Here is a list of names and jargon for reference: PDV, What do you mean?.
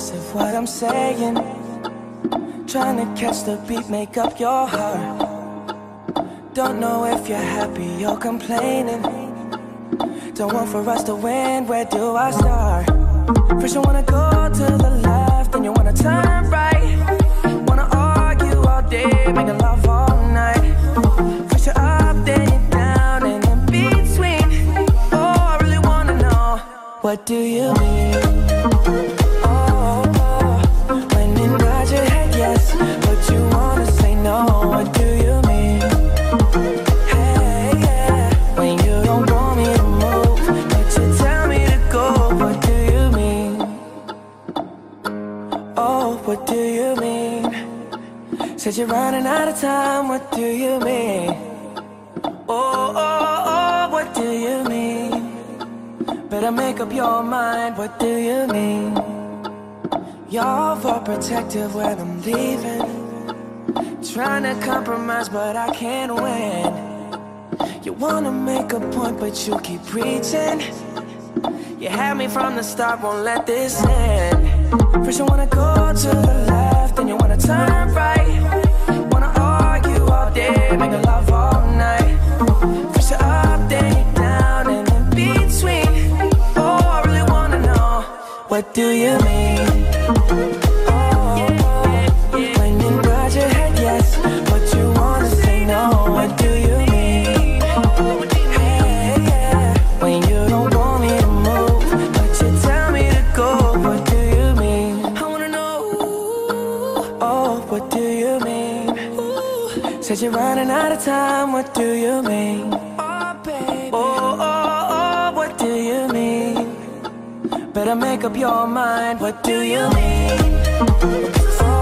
voice of what I'm saying. Trying to catch the beat, make up your heart. Don't know if you're happy or complaining. Don't want for us to win, where do I start? First you wanna go to the left, then you wanna turn right. Wanna argue all day, making love all night. First you're up, then you're down, and in between. Oh, I really wanna know, what do you mean? What do you mean? Said you're running out of time, what do you mean? Oh, oh, oh, what do you mean? Better make up your mind, what do you mean? You're overprotective when I'm leaving. Trying to compromise, but I can't win. You wanna make a point, but you keep preaching. You had me from the start, won't let this end. First you wanna go to the left, then you wanna turn right. Wanna argue all day, make love all night. First you're up, then you're down, and in between. Oh, I really wanna know, what do you mean? Said you're running out of time, what do you mean? Oh, baby. Oh, oh, oh, what do you mean? Better make up your mind, what do you mean? Oh.